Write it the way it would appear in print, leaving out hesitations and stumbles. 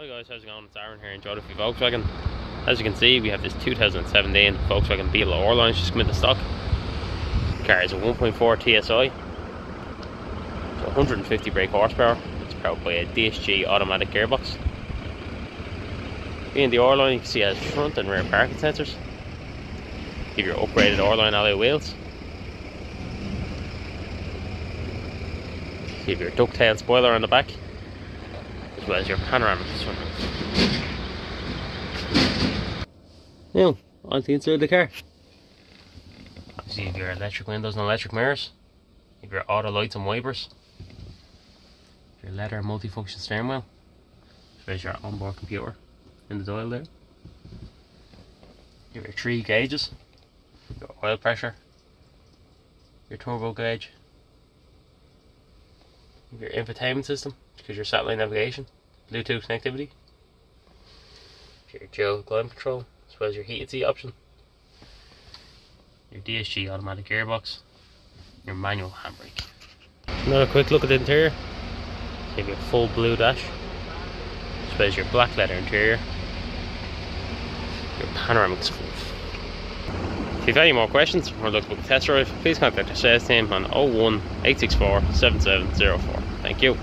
Hello guys, how's it going? It's Aaron here in Jodify Volkswagen. As you can see, we have this 2017 Volkswagen Beetle R-Line just come into stock. The car is a 1.4 TSI, 150 brake horsepower. It's powered by a DSG automatic gearbox. Being the R-Line, you can see it has front and rear parking sensors. You have your upgraded R-Line alloy wheels. You have your ducktail spoiler on the back, as well as your panoramic sunroof. Now, on to the inside of the car. So you have your electric windows and electric mirrors, you have your auto lights and wipers, your leather multifunction steering wheel, as well as your onboard computer in the dial there. You have your 3 gauges, your oil pressure, your turbo gauge, you have your infotainment system, because your satellite navigation, Bluetooth connectivity, your dual climate control, as well as your heated seat option, your DSG automatic gearbox, your manual handbrake. Another quick look at the interior. So you have your full blue dash, as well as your black leather interior, your panoramic sunroof. If you have any more questions or look for the test drive, please contact our sales team on 01864 7704. Thank you.